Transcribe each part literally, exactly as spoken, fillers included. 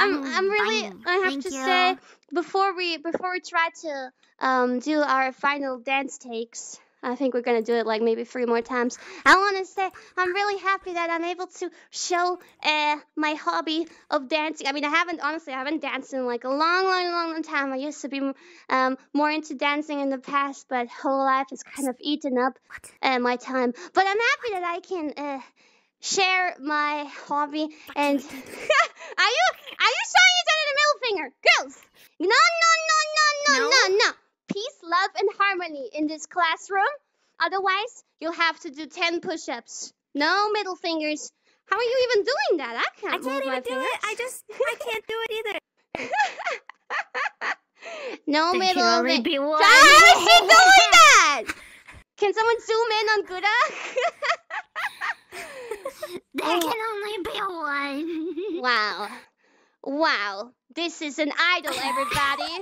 I'm, I'm really, I have Thank to you. say, before we, before we try to um, do our final dance takes, I think we're gonna do it like maybe three more times. I want to say I'm really happy that I'm able to show uh, my hobby of dancing. I mean, I haven't honestly, I haven't danced in like a long, long, long, long time. I used to be um, more into dancing in the past, but whole life has kind of eaten up uh, my time. But I'm happy that I can uh, share my hobby. And are you are you showing each other the middle finger, girls? No, no, no, no, no, no, no. Peace, love, and harmony in this classroom. Otherwise, you'll have to do ten push-ups. No middle fingers. How are you even doing that? I can't, I can't even do it. I just, I can't do it either. No middle fingers. How is she doing that? Can someone zoom in on Gura? There can only be one. Wow. Wow. This is an idol, everybody.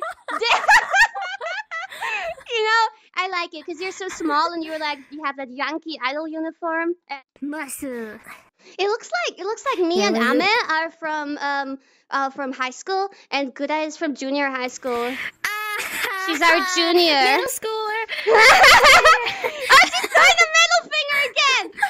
You know, I like it because you're so small and you're like, you have that Yankee Idol uniform. Masu. It looks like it looks like me yeah, and Ame you? are from um uh, from high school, and Gudai is from junior high school. Uh, she's our junior. Uh, middle schooler. Oh, she's doing the middle finger again.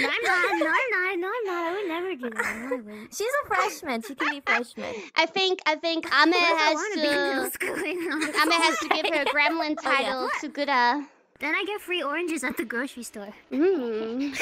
No, I'm not. No, I'm not. No, I'm not. I would never do that. No, I wouldn't. She's a freshman. She can be freshman. I think. I think Ame has I to. Ame has to give her a gremlin title oh, yeah. to Gura. Then I get free oranges at the grocery store. Mm.